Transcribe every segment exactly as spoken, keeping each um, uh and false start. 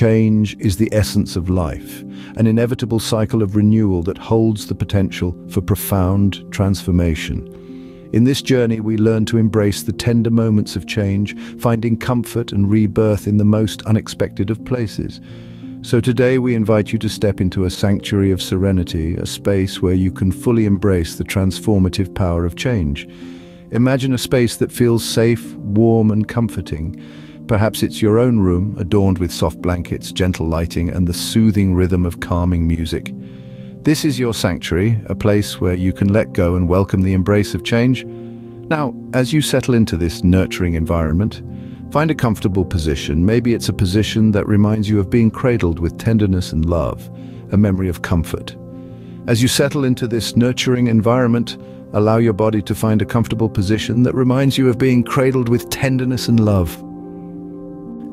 Change is the essence of life, an inevitable cycle of renewal that holds the potential for profound transformation. In this journey, we learn to embrace the tender moments of change, finding comfort and rebirth in the most unexpected of places. So today, we invite you to step into a sanctuary of serenity, a space where you can fully embrace the transformative power of change. Imagine a space that feels safe, warm, and comforting. Perhaps it's your own room, adorned with soft blankets, gentle lighting, and the soothing rhythm of calming music. This is your sanctuary, a place where you can let go and welcome the embrace of change. Now, as you settle into this nurturing environment, find a comfortable position. Maybe it's a position that reminds you of being cradled with tenderness and love, a memory of comfort. As you settle into this nurturing environment, allow your body to find a comfortable position that reminds you of being cradled with tenderness and love.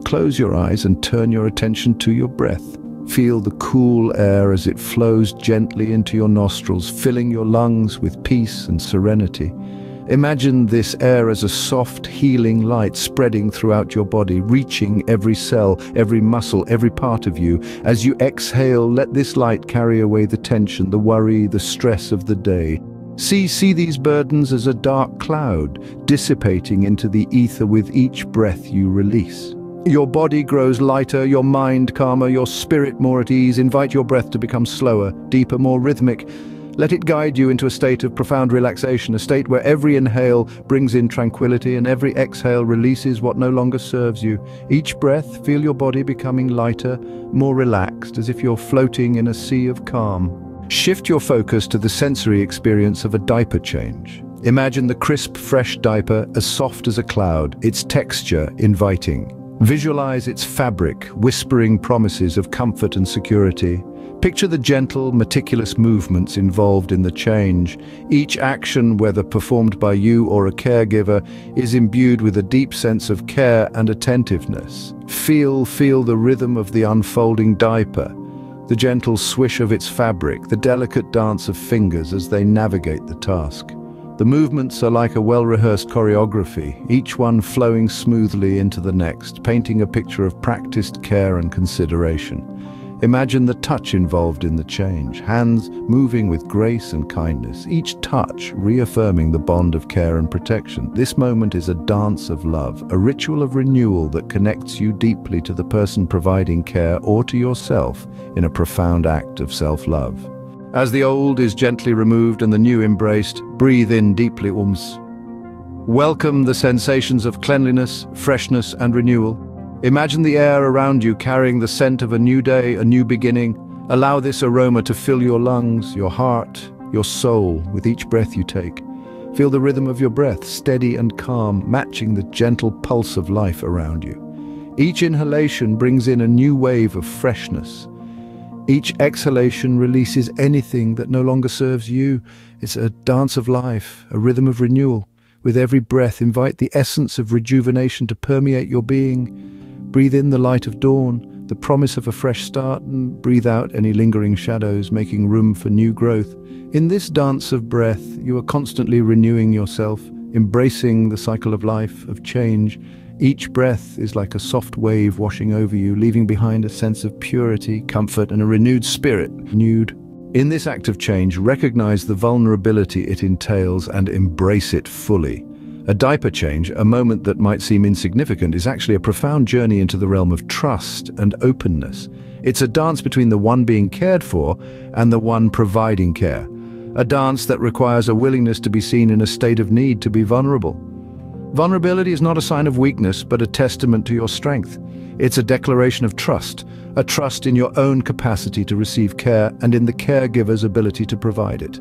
Close your eyes and turn your attention to your breath. Feel the cool air as it flows gently into your nostrils, filling your lungs with peace and serenity. Imagine this air as a soft, healing light spreading throughout your body, reaching every cell, every muscle, every part of you. As you exhale, let this light carry away the tension, the worry, the stress of the day. See, see these burdens as a dark cloud, dissipating into the ether with each breath you release. Your body grows lighter, your mind calmer, your spirit more at ease. Invite your breath to become slower, deeper, more rhythmic. Let it guide you into a state of profound relaxation, a state where every inhale brings in tranquility and every exhale releases what no longer serves you. Each breath, feel your body becoming lighter, more relaxed, as if you're floating in a sea of calm. Shift your focus to the sensory experience of a diaper change. Imagine the crisp, fresh diaper, as soft as a cloud, its texture inviting. Visualize its fabric, whispering promises of comfort and security. Picture the gentle, meticulous movements involved in the change. Each action, whether performed by you or a caregiver, is imbued with a deep sense of care and attentiveness. Feel, feel the rhythm of the unfolding diaper, the gentle swish of its fabric, the delicate dance of fingers as they navigate the task. The movements are like a well-rehearsed choreography, each one flowing smoothly into the next, painting a picture of practiced care and consideration. Imagine the touch involved in the change, hands moving with grace and kindness, each touch reaffirming the bond of care and protection. This moment is a dance of love, a ritual of renewal that connects you deeply to the person providing care or to yourself in a profound act of self-love. As the old is gently removed and the new embraced, breathe in deeply. Ums. Welcome the sensations of cleanliness, freshness, and renewal. Imagine the air around you carrying the scent of a new day, a new beginning. Allow this aroma to fill your lungs, your heart, your soul with each breath you take. Feel the rhythm of your breath, steady and calm, matching the gentle pulse of life around you. Each inhalation brings in a new wave of freshness. Each exhalation releases anything that no longer serves you. It's a dance of life, a rhythm of renewal. With every breath, invite the essence of rejuvenation to permeate your being. Breathe in the light of dawn, the promise of a fresh start, and breathe out any lingering shadows, making room for new growth. In this dance of breath, you are constantly renewing yourself, embracing the cycle of life, of change. Each breath is like a soft wave washing over you, leaving behind a sense of purity, comfort, and a renewed spirit. Renewed. In this act of change, recognize the vulnerability it entails and embrace it fully. A diaper change, a moment that might seem insignificant, is actually a profound journey into the realm of trust and openness. It's a dance between the one being cared for and the one providing care. A dance that requires a willingness to be seen in a state of need, to be vulnerable. Vulnerability is not a sign of weakness, but a testament to your strength. It's a declaration of trust, a trust in your own capacity to receive care and in the caregiver's ability to provide it.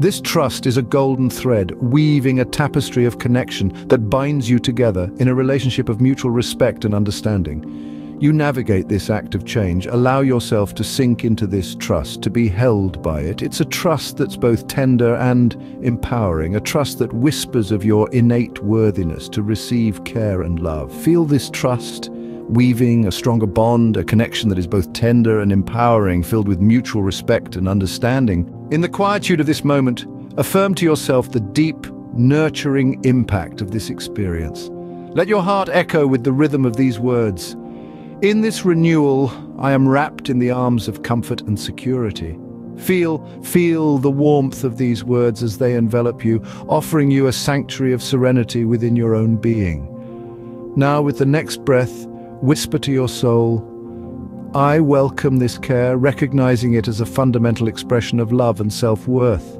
This trust is a golden thread, weaving a tapestry of connection that binds you together in a relationship of mutual respect and understanding. You navigate this act of change, allow yourself to sink into this trust, to be held by it. It's a trust that's both tender and empowering, a trust that whispers of your innate worthiness to receive care and love. Feel this trust weaving a stronger bond, a connection that is both tender and empowering, filled with mutual respect and understanding. In the quietude of this moment, affirm to yourself the deep, nurturing impact of this experience. Let your heart echo with the rhythm of these words. In this renewal, I am wrapped in the arms of comfort and security. Feel, feel the warmth of these words as they envelop you, offering you a sanctuary of serenity within your own being. Now, with the next breath, whisper to your soul, I welcome this care, recognizing it as a fundamental expression of love and self-worth.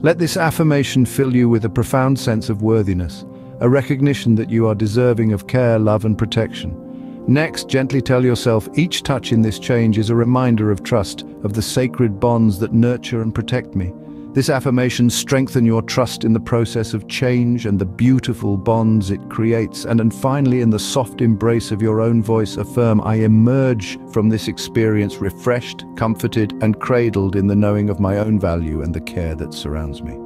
Let this affirmation fill you with a profound sense of worthiness, a recognition that you are deserving of care, love, and protection. Next, gently tell yourself each touch in this change is a reminder of trust, of the sacred bonds that nurture and protect me. This affirmation strengthens your trust in the process of change and the beautiful bonds it creates. And then finally, in the soft embrace of your own voice, affirm, I emerge from this experience refreshed, comforted, and cradled in the knowing of my own value and the care that surrounds me.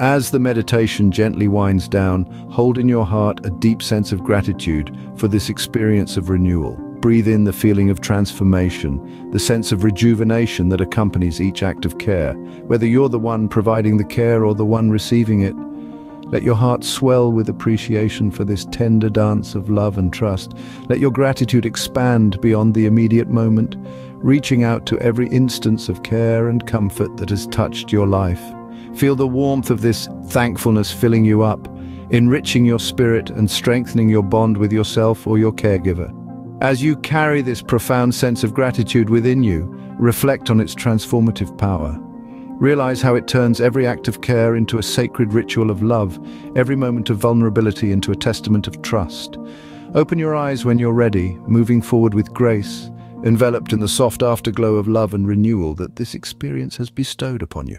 As the meditation gently winds down, hold in your heart a deep sense of gratitude for this experience of renewal. Breathe in the feeling of transformation, the sense of rejuvenation that accompanies each act of care. Whether you're the one providing the care or the one receiving it, let your heart swell with appreciation for this tender dance of love and trust. Let your gratitude expand beyond the immediate moment, reaching out to every instance of care and comfort that has touched your life. Feel the warmth of this thankfulness filling you up, enriching your spirit and strengthening your bond with yourself or your caregiver. As you carry this profound sense of gratitude within you, reflect on its transformative power. Realize how it turns every act of care into a sacred ritual of love, every moment of vulnerability into a testament of trust. Open your eyes when you're ready, moving forward with grace, enveloped in the soft afterglow of love and renewal that this experience has bestowed upon you.